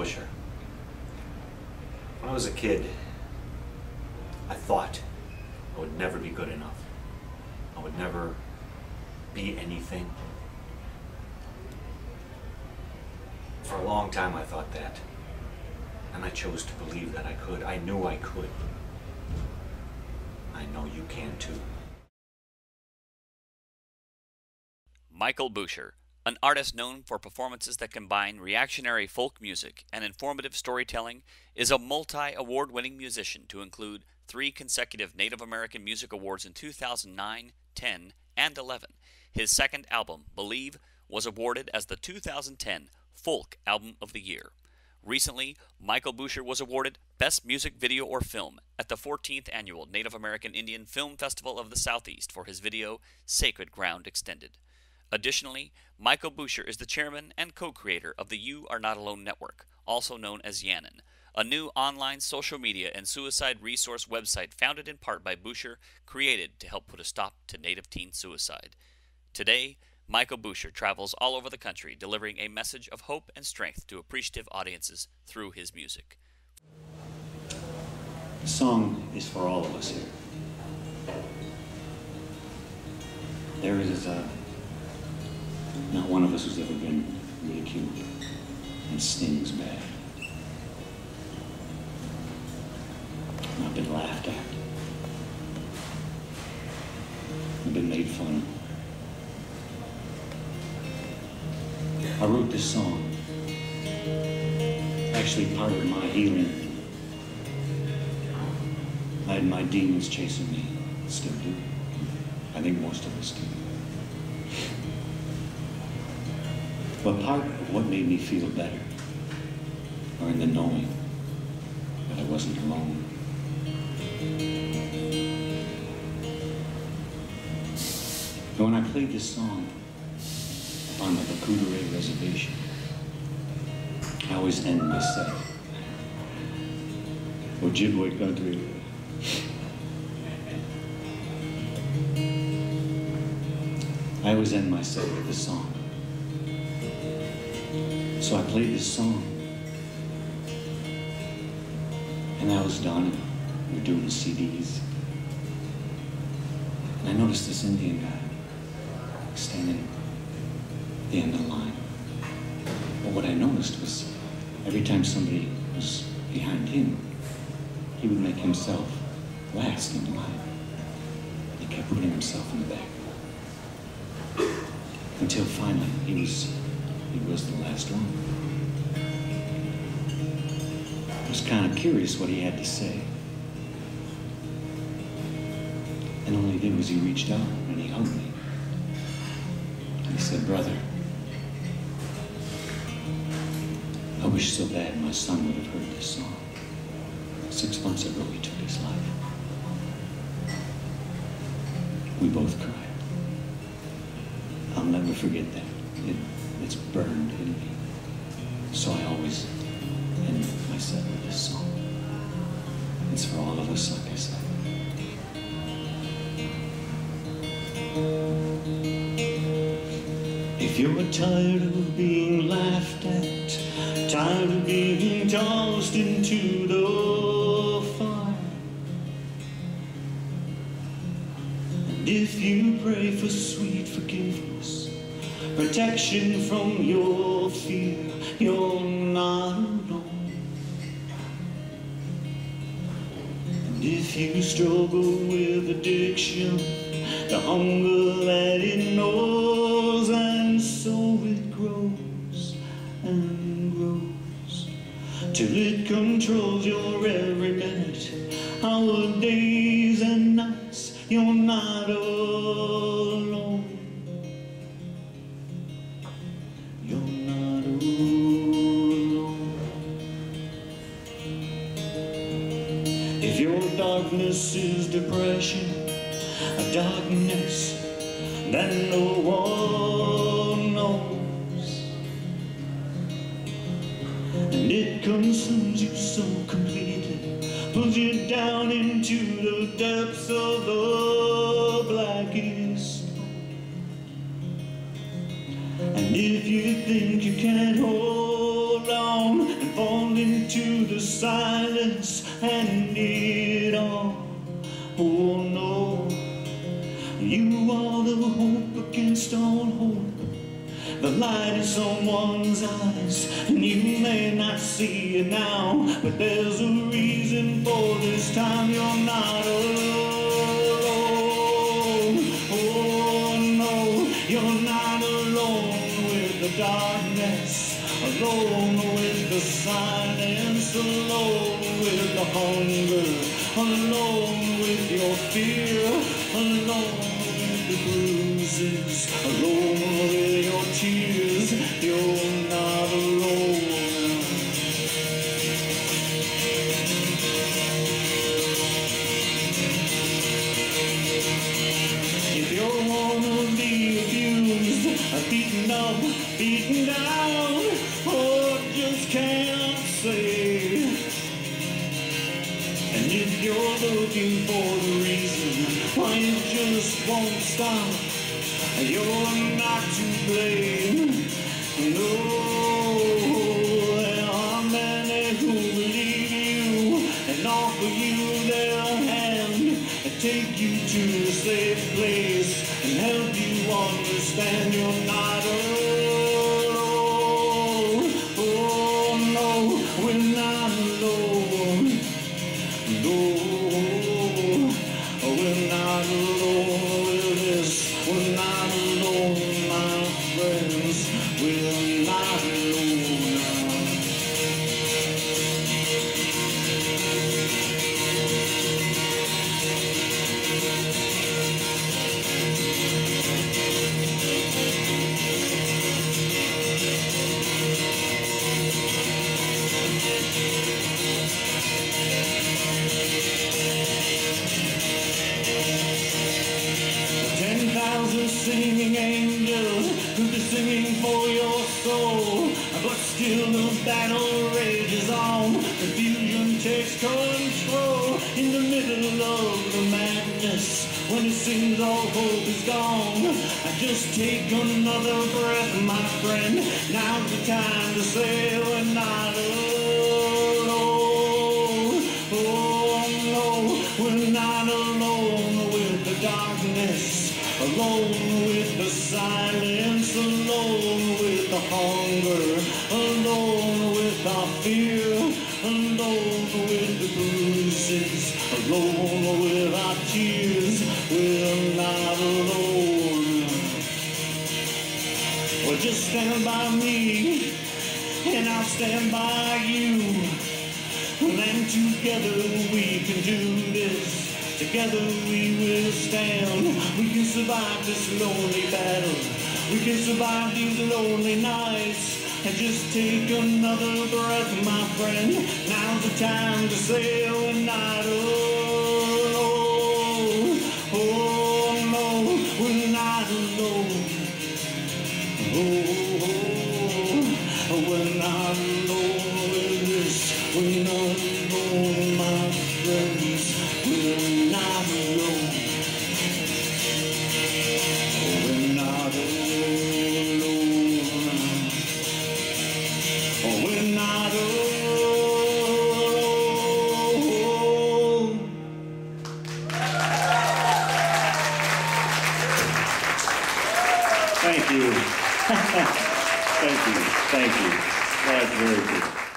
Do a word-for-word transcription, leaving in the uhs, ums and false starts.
Bucher. When I was a kid, I thought I would never be good enough. I would never be anything. For a long time I thought that, and I chose to believe that I could. I knew I could. I know you can too. Michael Bucher, an artist known for performances that combine reactionary folk music and informative storytelling, is a multi-award-winning musician to include three consecutive Native American Music Awards in two thousand nine, ten, and eleven. His second album, Believe, was awarded as the two thousand ten Folk Album of the Year. Recently, Michael Bucher was awarded Best Music Video or Film at the fourteenth Annual Native American Indian Film Festival of the Southeast for his video, Sacred Ground Extended. Additionally, Michael Bucher is the chairman and co-creator of the You Are Not Alone Network, also known as Yannan, a new online social media and suicide resource website founded in part by Bucher, created to help put a stop to Native teen suicide. Today, Michael Bucher travels all over the country delivering a message of hope and strength to appreciative audiences through his music. The song is for all of us here. There is a Not one of us has ever been ridiculed, and stings bad. I've been laughed at. I've been made fun of. I wrote this song, actually part of my healing. I had my demons chasing me, still do. I think most of us do. But part of what made me feel better are in the knowing that I wasn't alone. And when I played this song on the Bakudere reservation, I always end by saying, Ojibwe country. I always end myself with this song. So I played this song, and I was Donna. We were doing the C Ds, and I noticed this Indian guy standing at the end of the line. But what I noticed was every time somebody was behind him, he would make himself last in line. He kept putting himself in the back until finally he was. He was the last one. I was kind of curious what he had to say. And all he did was he reached out and he hugged me. And he said, brother, I wish so bad my son would have heard this song. Six months ago he took his life. We both cried. I'll never forget that. It, It's burned in me. So I always end myself with this song. It's for all of us, like I said. If you're tired of being laughed at, tired of being tossed into the fire, and if you pray for sweet forgiveness, protection from your fear, you're not alone. And if you struggle with addiction, the hunger that it knows, and so it grows and grows, till it controls your every minute, our days and nights, you're not alone. Darkness is depression, a darkness that no one knows, and it consumes you so completely, pulls you down into the depths of the blackest. And if you think you can't hold on and fall into the silence and it all. Oh no, you are the hope against all hope. The light in someone's eyes, and you may not see it now, but there's a reason for this time. You're not alone. Oh no, you're not alone with the darkness, alone with the silence, alone with the hunger, alone with your fear, alone with the bruises, alone with your tears. You're not alone. If you wanna be abused, beaten up, beaten down, oh, just can't say. And if you're looking for the reason why it just won't stop, you're not to blame. No, there are many who believe you and offer you their hand and take you to a safe place and help you understand you're not alone. Oh no, we're not alone. No, we're not alone with this. We're not alone, my friends. We're not alone. Singing angels could be singing for your soul, but still the battle rages on. Confusion takes control in the middle of the madness. When it seems all hope is gone, I just take another breath, my friend. Now's the time to say we're not alone. Oh no, we're not alone with the darkness, alone with the silence, alone with the hunger, alone with our fear, alone with the bruises, alone with our tears. We're not alone. Well, just stand by me, and I'll stand by you. And together we can do this. Together we will stand. We can survive this lonely battle. We can survive these lonely nights. And just take another breath, my friend. Now's the time to say we're not alone. Oh no, we're not alone. Oh, we're not alone with this. We're not alone, my friends. We're not alone. We're not alone. We're not alone. Thank you. Thank you. Thank you. That's very good.